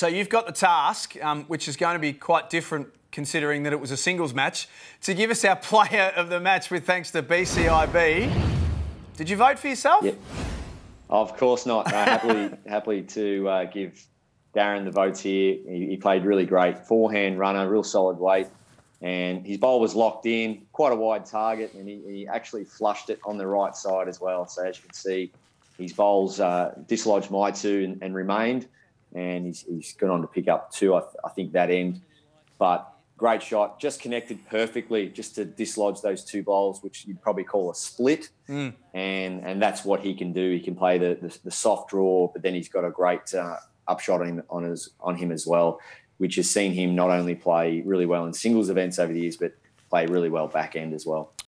So you've got the task, which is going to be quite different considering that it was a singles match, to give us our player of the match with thanks to BCIB. Did you vote for yourself? Yep. Of course not. Happily to give Darren the votes here. He played really great. Forehand runner, real solid weight. And his bowl was locked in, quite a wide target, and he actually flushed it on the right side as well. So as you can see, his bowls dislodged my two and remained, and he's gone on to pick up two, I think, that end. But great shot, just connected perfectly just to dislodge those two bowls, which you'd probably call a split, and that's what he can do. He can play the soft draw, but then he's got a great upshot on him as well, which has seen him not only play really well in singles events over the years, but play really well back end as well.